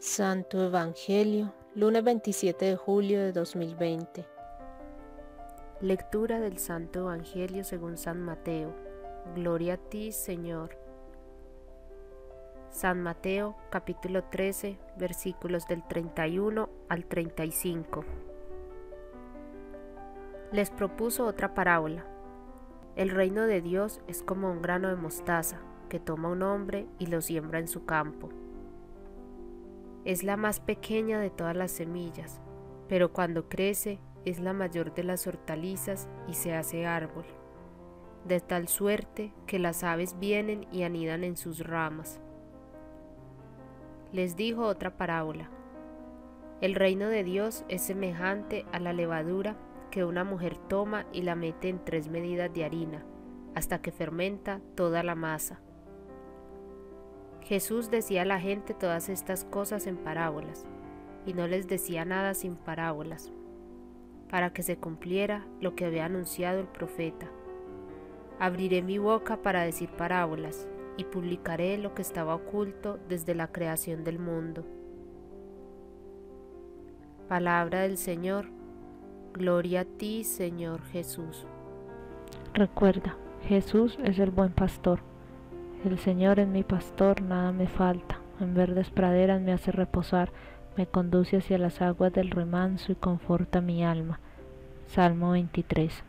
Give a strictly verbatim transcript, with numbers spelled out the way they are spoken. Santo Evangelio, lunes veintisiete de julio de dos mil veinte. Lectura del Santo Evangelio según San Mateo. Gloria a ti, Señor. San Mateo, capítulo trece, versículos del treinta y uno al treinta y cinco. Les propuso otra parábola. El reino de Dios es como un grano de mostaza que toma un hombre y lo siembra en su campo. Es la más pequeña de todas las semillas, pero cuando crece es la mayor de las hortalizas y se hace árbol, de tal suerte que las aves vienen y anidan en sus ramas. Les dijo otra parábola. El reino de Dios es semejante a la levadura que una mujer toma y la mete en tres medidas de harina, hasta que fermenta toda la masa. Jesús decía a la gente todas estas cosas en parábolas, y no les decía nada sin parábolas, para que se cumpliera lo que había anunciado el profeta. Abriré mi boca para decir parábolas, y publicaré lo que estaba oculto desde la creación del mundo. Palabra del Señor. Gloria a ti, Señor Jesús. Recuerda, Jesús es el buen pastor. El Señor es mi pastor, nada me falta, en verdes praderas me hace reposar, me conduce hacia las aguas del remanso y conforta mi alma. Salmo veintitrés.